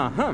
Uh-huh.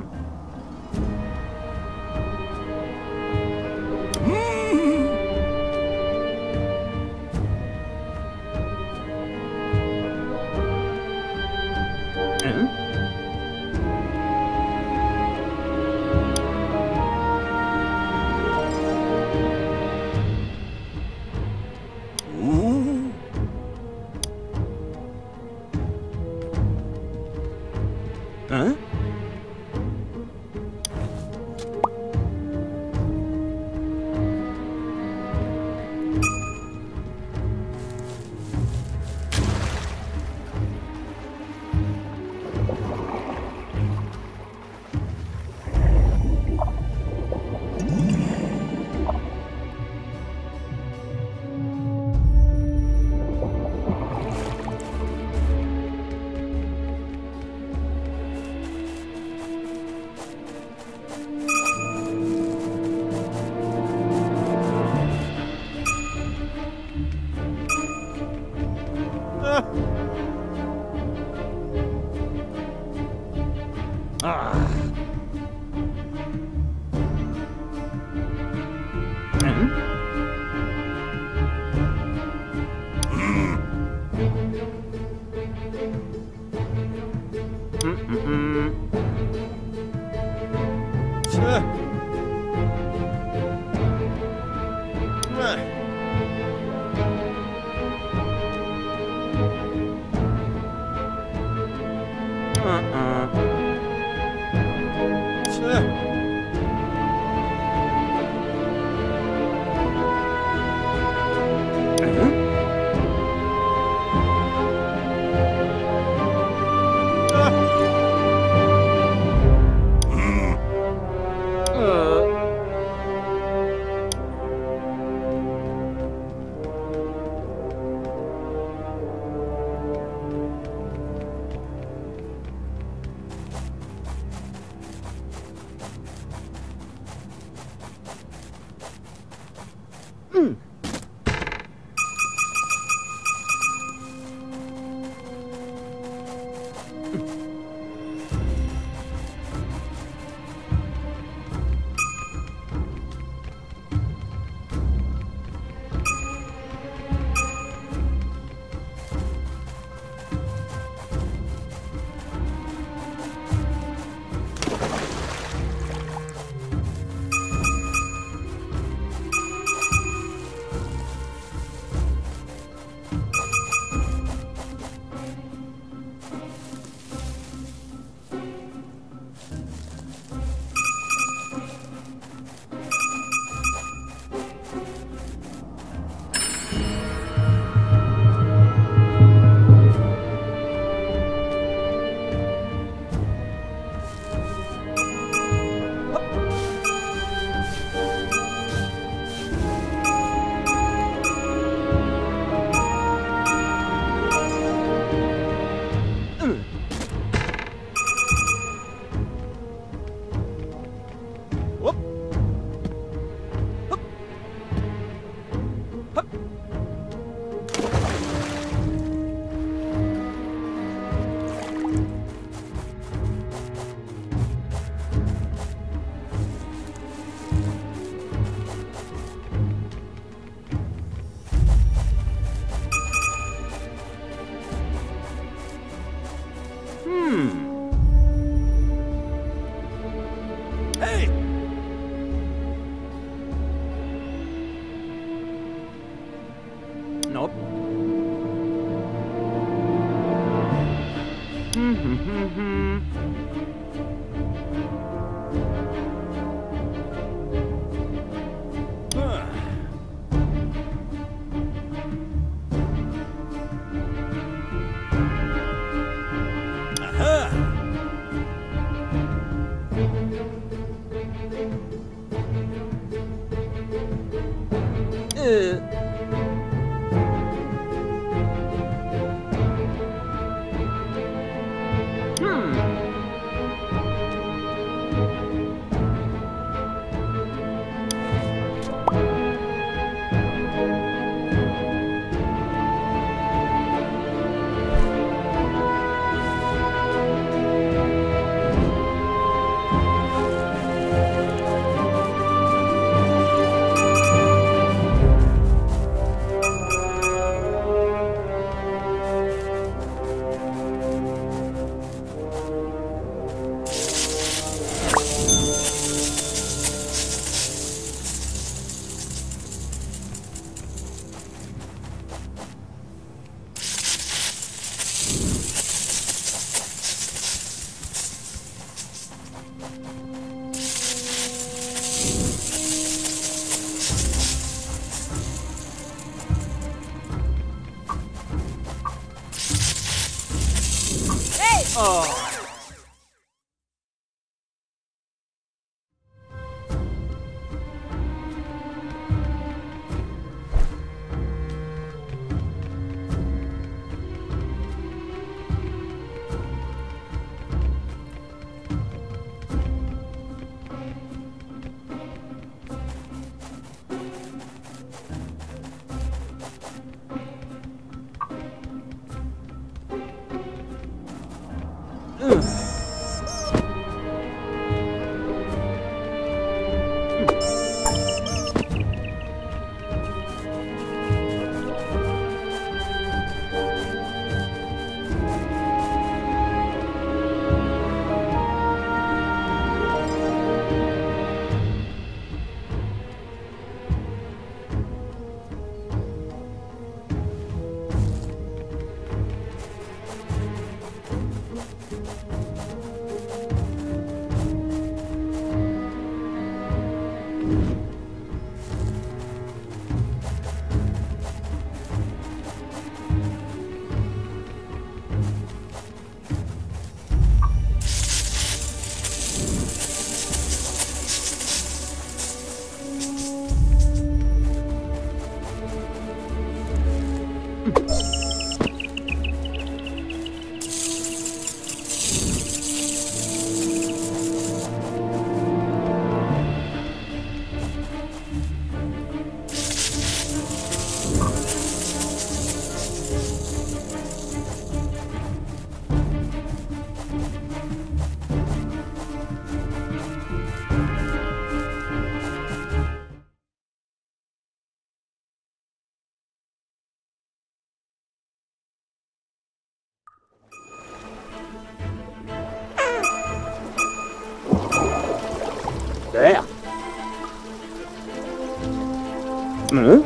Oh. Damn. Mm-hmm.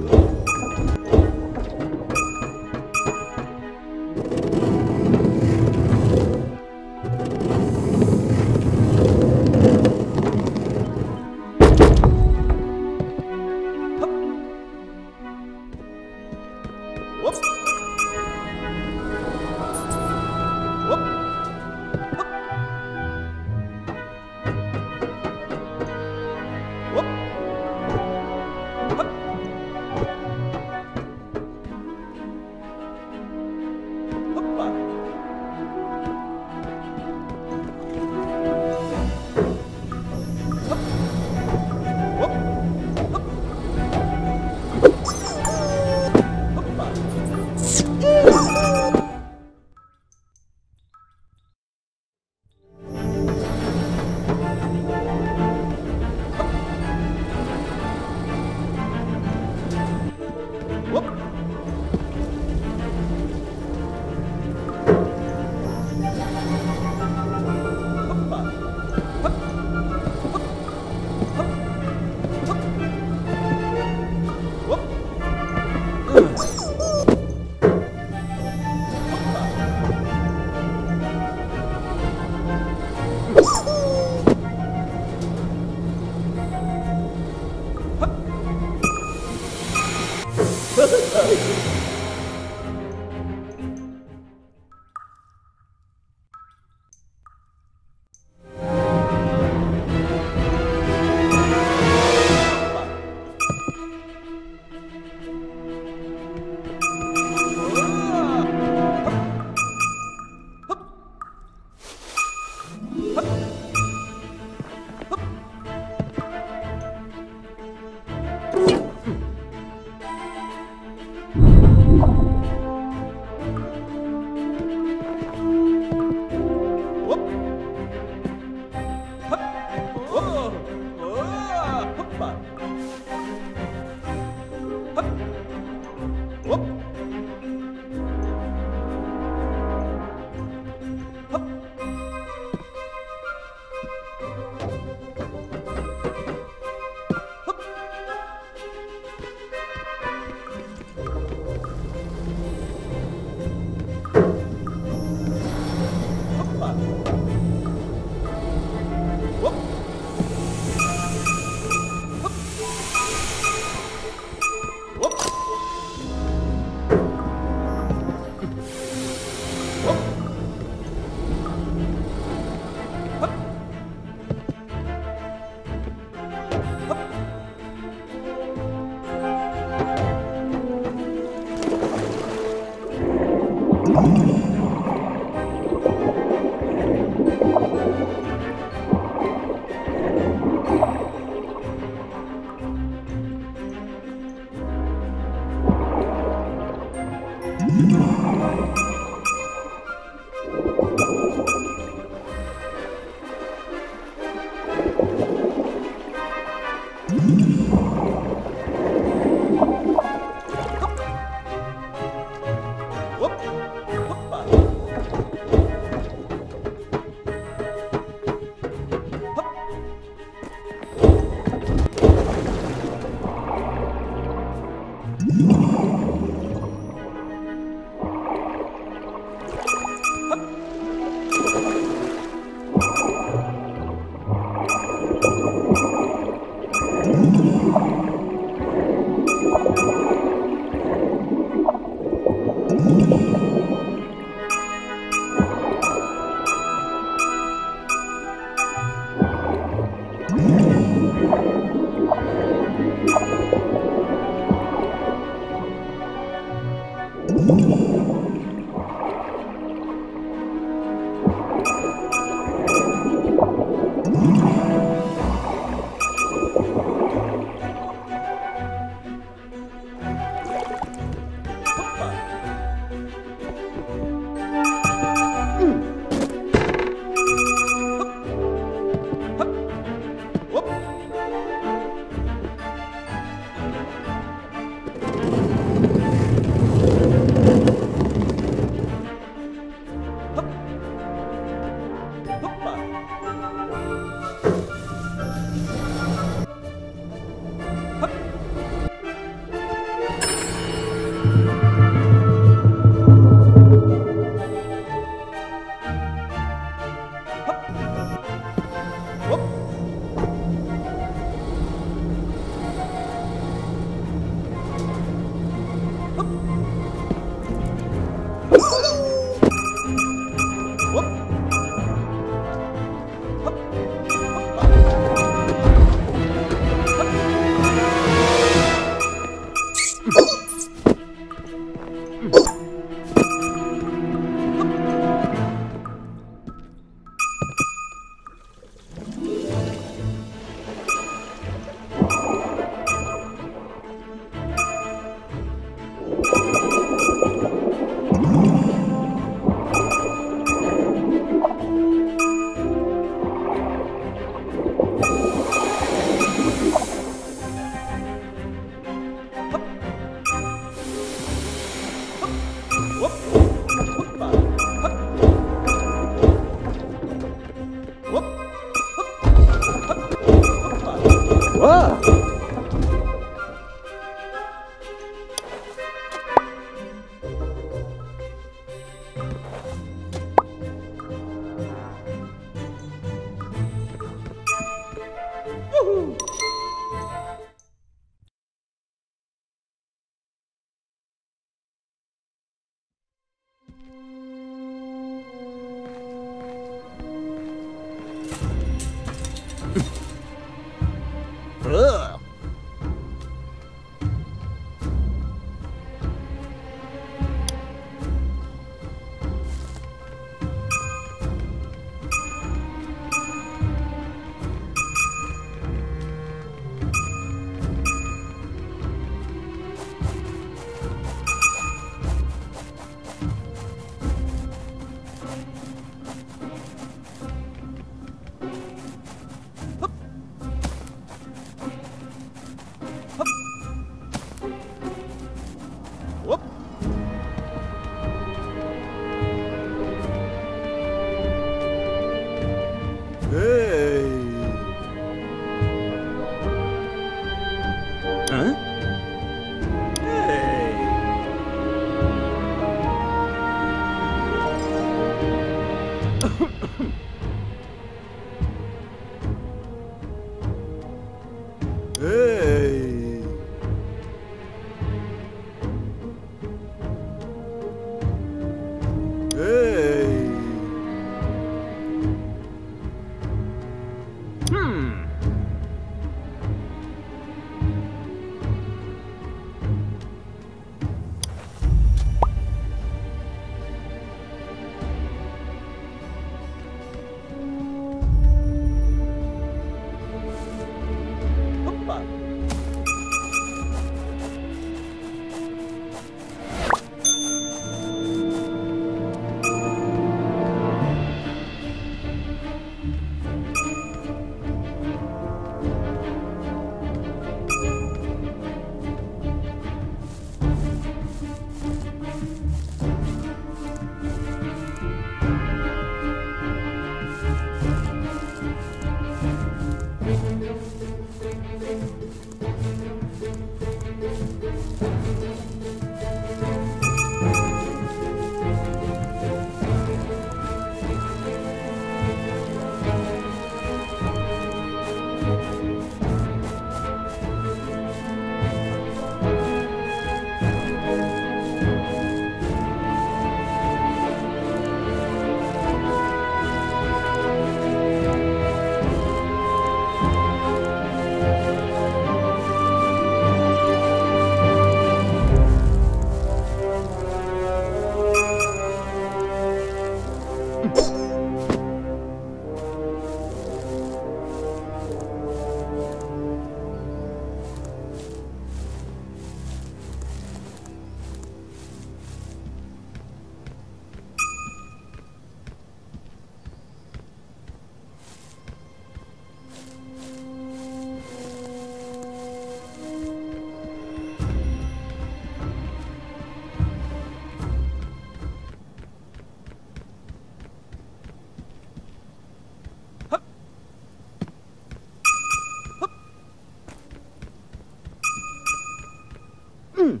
Whoop.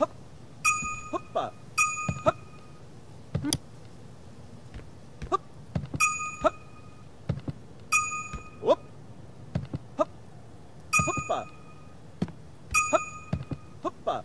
Hop. Hoppa. Hop. Hop. Hop. Whoop. Hop. Hoppa. Hop. Hoppa.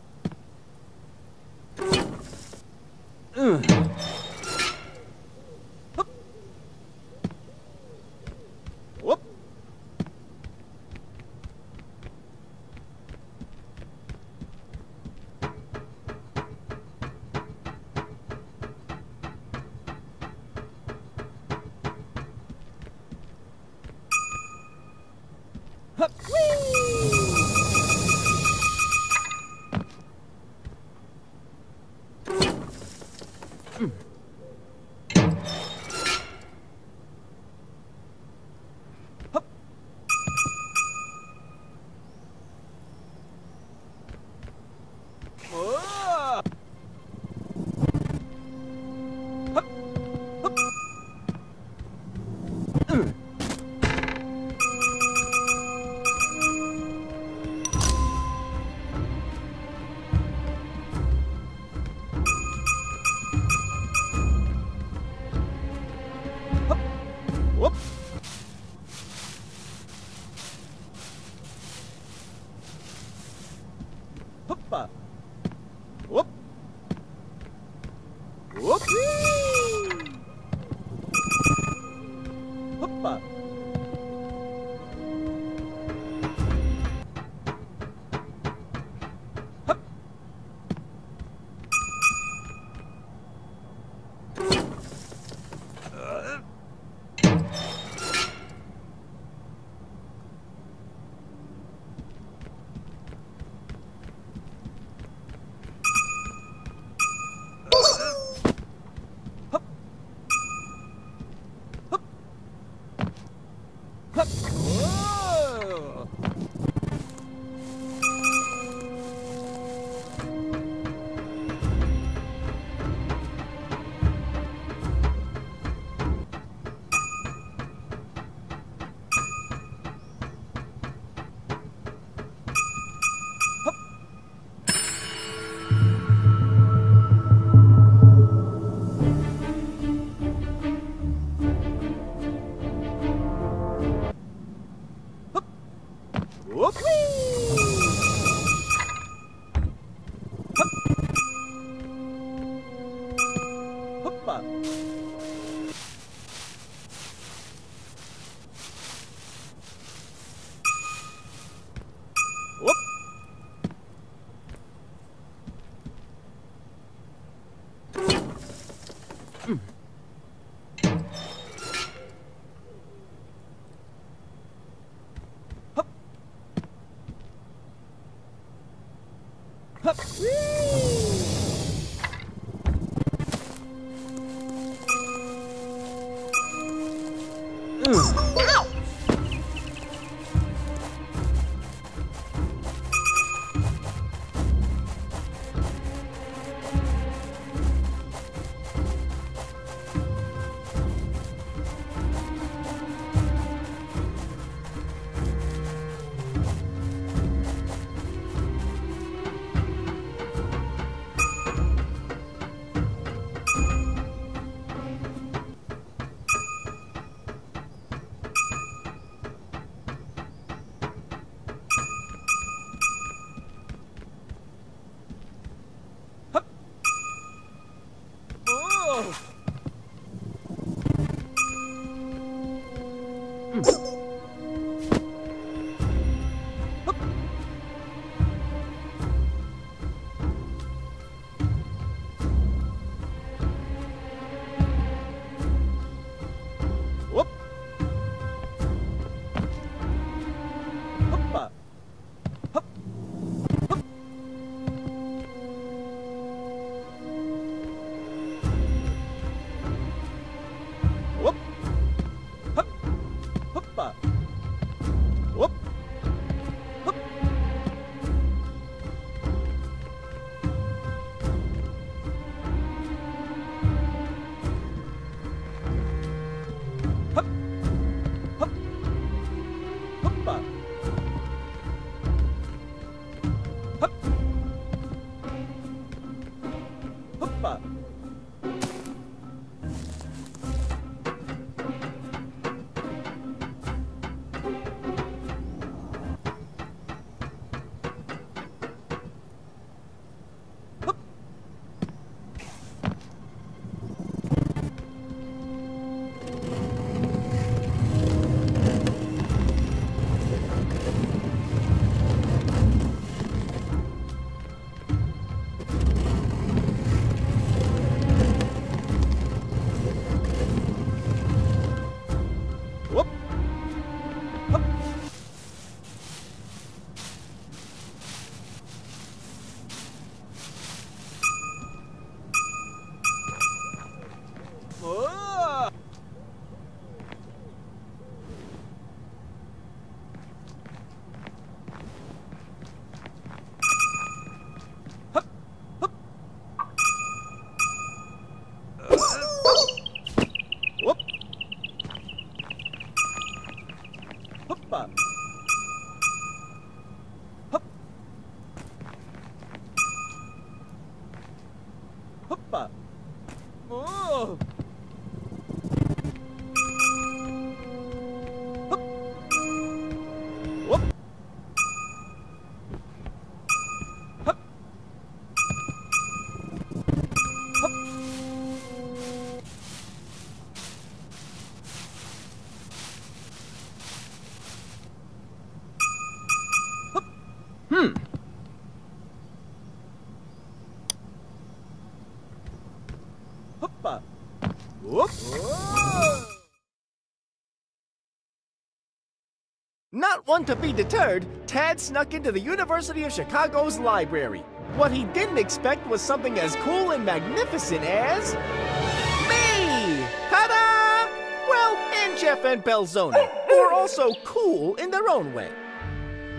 Not one to be deterred, Tad snuck into the University of Chicago's library. What he didn't expect was something as cool and magnificent as... me! Ta-da! Well, and Jeff and Belzoni, who are also cool in their own way.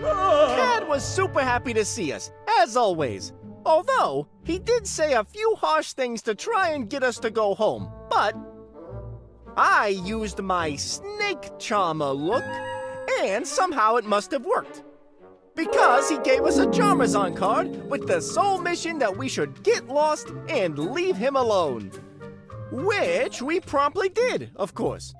Tad was super happy to see us, as always. Although, he did say a few harsh things to try and get us to go home, but... I used my snake charmer look, and somehow it must have worked. Because he gave us a Jarmazon card with the sole mission that we should get lost and leave him alone. Which we promptly did, of course.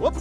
Whoop.